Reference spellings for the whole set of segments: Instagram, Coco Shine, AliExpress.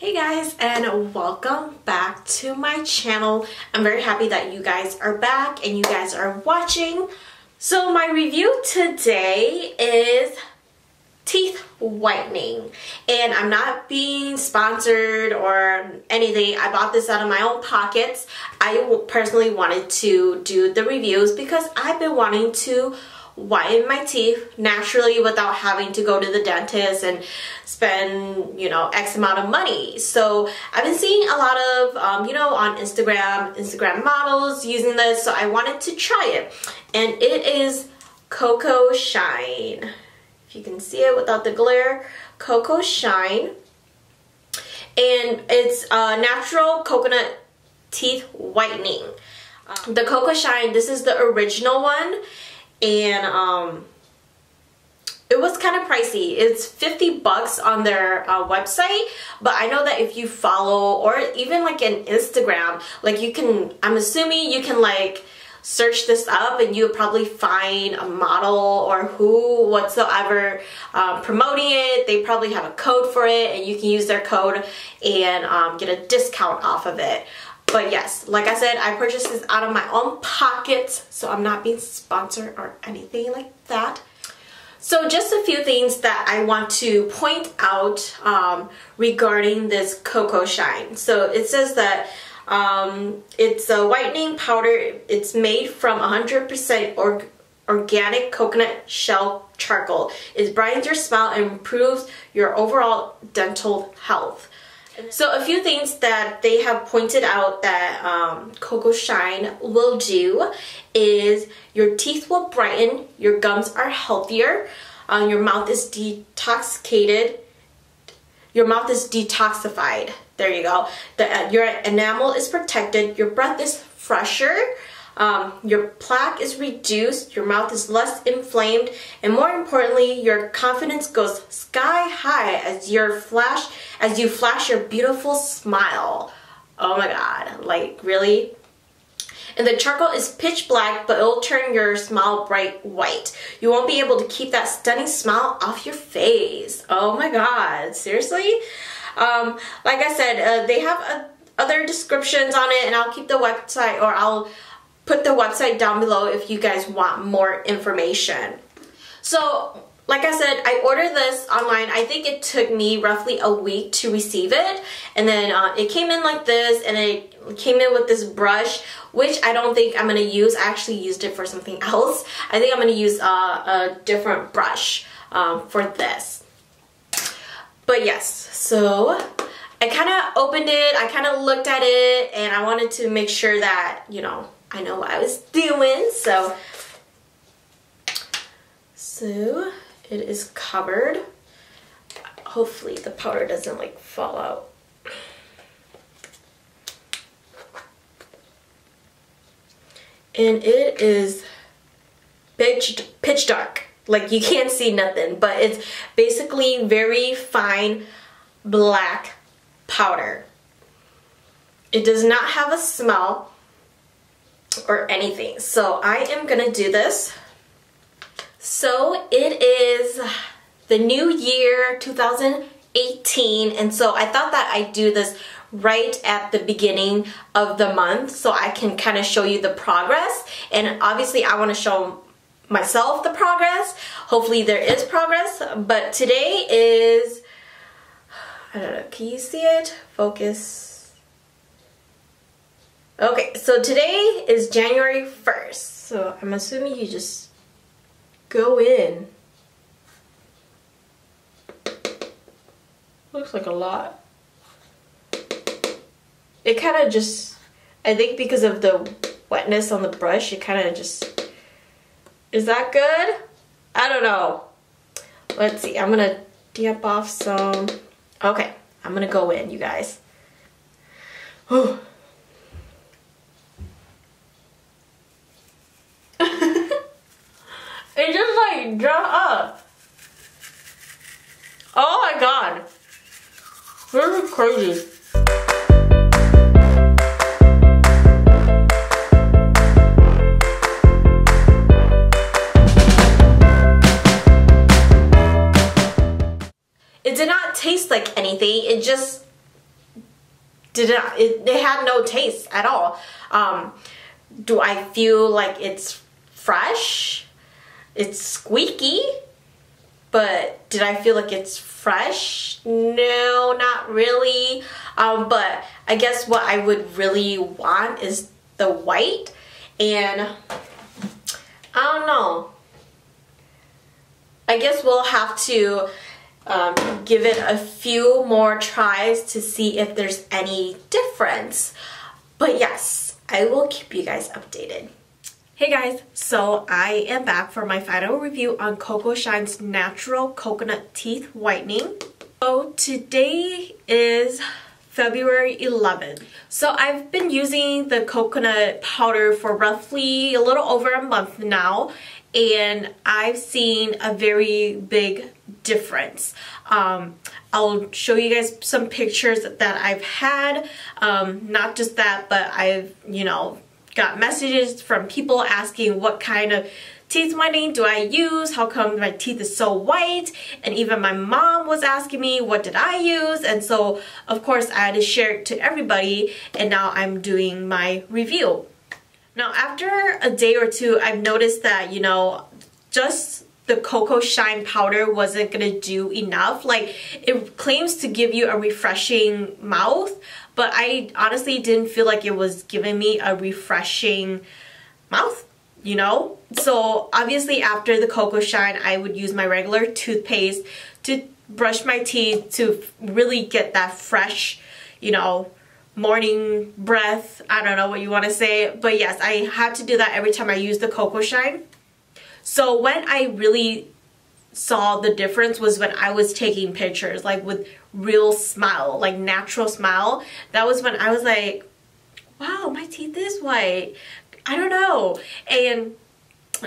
Hey guys, and welcome back to my channel. I'm very happy that you guys are back and you guys are watching. So my review today is teeth whitening, and I'm not being sponsored or anything. I bought this out of my own pockets. I personally wanted to do the reviews because I've been wanting to whiten my teeth naturally without having to go to the dentist and spend, you know, X amount of money. So I've been seeing a lot of, you know, on Instagram models using this. So I wanted to try it, and it is Coco Shine. If you can see it without the glare, Coco Shine, and it's natural coconut teeth whitening. The Coco Shine, this is the original one. And it was kind of pricey. It's $50 on their website, but I know that if you follow or even like an Instagram, like you can, I'm assuming you can like search this up and you'll probably find a model or who whatsoever promoting it. They probably have a code for it, and you can use their code and get a discount off of it. But yes, like I said, I purchased this out of my own pockets, so I'm not being sponsored or anything like that. So just a few things that I want to point out regarding this Coco Shine. So it says that it's a whitening powder. It's made from 100% organic coconut shell charcoal. It brightens your smile and improves your overall dental health. So a few things that they have pointed out that Coco Shine will do is your teeth will brighten, your gums are healthier, your mouth is detoxicated, your mouth is detoxified, there you go. Your enamel is protected, your breath is fresher, your plaque is reduced, your mouth is less inflamed, and more importantly, your confidence goes sky high as you flash your beautiful smile. Oh my god, like really? And the charcoal is pitch black, but it'll turn your smile bright white. You won't be able to keep that stunning smile off your face. Oh my god, seriously? Like I said, they have other descriptions on it, and I'll keep the website, or I'll put the website down below if you guys want more information. So like I said, I ordered this online. I think it took me roughly a week to receive it, and then it came in like this, and it came in with this brush, which I don't think I'm gonna use. I actually used it for something else. I think I'm gonna use a different brush for this. But yes, so I kind of opened it, I kind of looked at it, and I wanted to make sure that, you know, I know what I was doing. So it is covered. Hopefully the powder doesn't like fall out. And it is pitch dark. Like you can't see nothing, but it's basically very fine black powder. It does not have a smell or anything. So I am gonna do this. So it is the new year 2018, and so I thought that I'd do this right at the beginning of the month so I can kind of show you the progress, and obviously I want to show myself the progress. Hopefully there is progress, but today is, I don't know, can you see it? Focus. Okay, so today is January 1st, so I'm assuming you just go in. Looks like a lot. It kind of just, I think because of the wetness on the brush, it kind of just, is that good? I don't know. Let's see, I'm gonna damp off some. Okay, I'm gonna go in, you guys. Whew. It just like draw up. Oh my god. This is crazy. It did not taste like anything. It just they had no taste at all. Do I feel like it's fresh? It's squeaky, but did I feel like it's fresh? No, not really. But I guess what I would really want is the white, and I don't know. I guess we'll have to give it a few more tries to see if there's any difference. But yes, I will keep you guys updated. Hey guys, so I am back for my final review on Coco Shine's Natural Coconut Teeth Whitening. So today is February 11th. So I've been using the coconut powder for roughly a little over a month now, and I've seen a very big difference. I'll show you guys some pictures that I've had. Not just that, but I've, you know, got messages from people asking what kind of teeth whitening do I use, how come my teeth is so white, and even my mom was asking me what did I use, and so of course I had to share it to everybody, and now I'm doing my review. Now after a day or two, I've noticed that, you know, just the Coco Shine powder wasn't gonna do enough. Like, it claims to give you a refreshing mouth, but I honestly didn't feel like it was giving me a refreshing mouth, you know? So obviously after the Coco Shine, I would use my regular toothpaste to brush my teeth to really get that fresh, you know, morning breath. I don't know what you want to say, but yes, I had to do that every time I used the Coco Shine. So when I really saw the difference was when I was taking pictures, like with real smile, like natural smile. That was when I was like, wow, my teeth is white. I don't know. And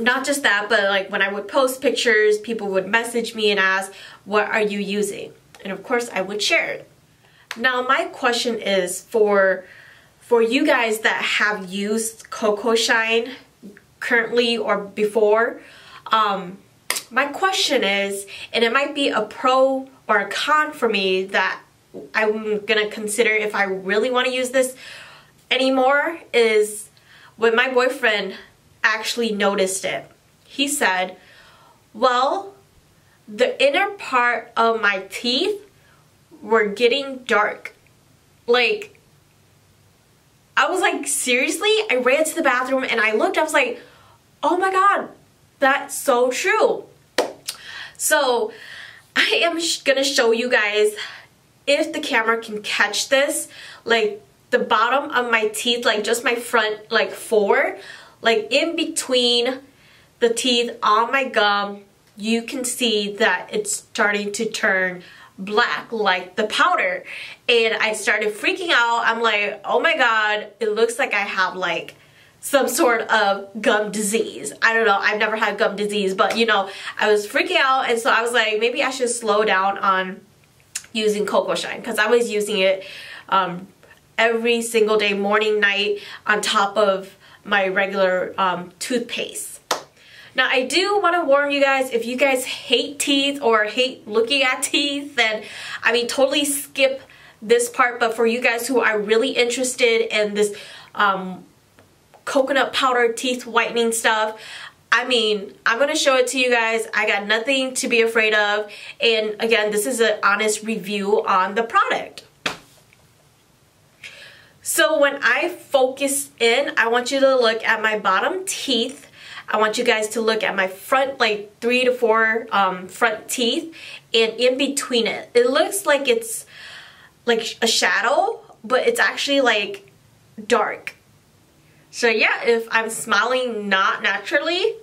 not just that, but like when I would post pictures, people would message me and ask, what are you using? And of course I would share it. Now my question is for you guys that have used Coco Shine currently or before, my question is, and it might be a pro or a con for me that I'm gonna consider if I really want to use this anymore, is when my boyfriend actually noticed it. He said, well, the inner part of my teeth were getting dark. Like, I was like, seriously? I ran to the bathroom and I looked, I was like, oh my god, that's so true. So I am gonna show you guys, if the camera can catch this, like the bottom of my teeth, like just my front, like four, like in between the teeth on my gum, you can see that it's starting to turn black like the powder. And I started freaking out. I'm like, oh my god, it looks like I have like some sort of gum disease. I don't know, I've never had gum disease, but you know, I was freaking out, and so I was like, maybe I should slow down on using Coco Shine, because I was using it every single day, morning, night, on top of my regular toothpaste. Now I do want to warn you guys, if you guys hate teeth or hate looking at teeth, then I mean totally skip this part, but for you guys who are really interested in this coconut powder teeth whitening stuff, I mean, I'm gonna show it to you guys. I got nothing to be afraid of, and again, this is an honest review on the product. So when I focus in, I want you to look at my bottom teeth. I want you guys to look at my front, like 3 to 4 front teeth, and in between it, it looks like it's like a shadow, but it's actually like dark. So yeah, if I'm smiling not naturally,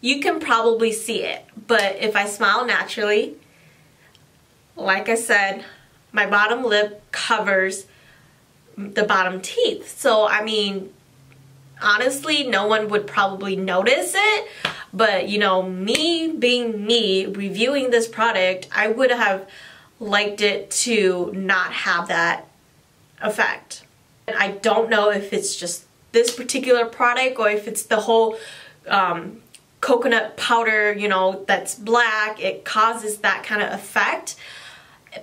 you can probably see it. But if I smile naturally, like I said, my bottom lip covers the bottom teeth. So I mean, honestly, no one would probably notice it. But you know, me being me, reviewing this product, I would have liked it to not have that effect. And I don't know if it's just this particular product or if it's the whole coconut powder, you know, that's black, it causes that kind of effect,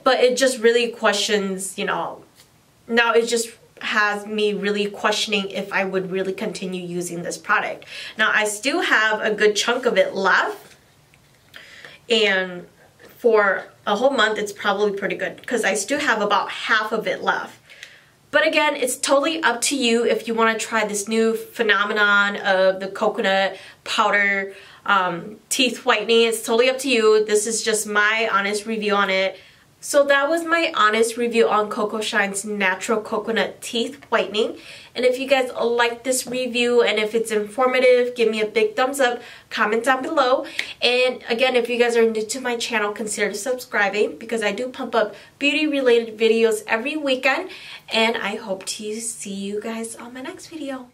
but it just really questions, you know, Now it just has me really questioning if I would really continue using this product. Now I still have a good chunk of it left, and for a whole month it's probably pretty good because I still have about half of it left. But again, it's totally up to you if you want to try this new phenomenon of the coconut powder teeth whitening. It's totally up to you. This is just my honest review on it. So that was my honest review on Coco Shine's Natural Coconut Teeth Whitening. And if you guys like this review and if it's informative, give me a big thumbs up, comment down below. And again, if you guys are new to my channel, consider subscribing because I do pump up beauty related videos every weekend. And I hope to see you guys on my next video.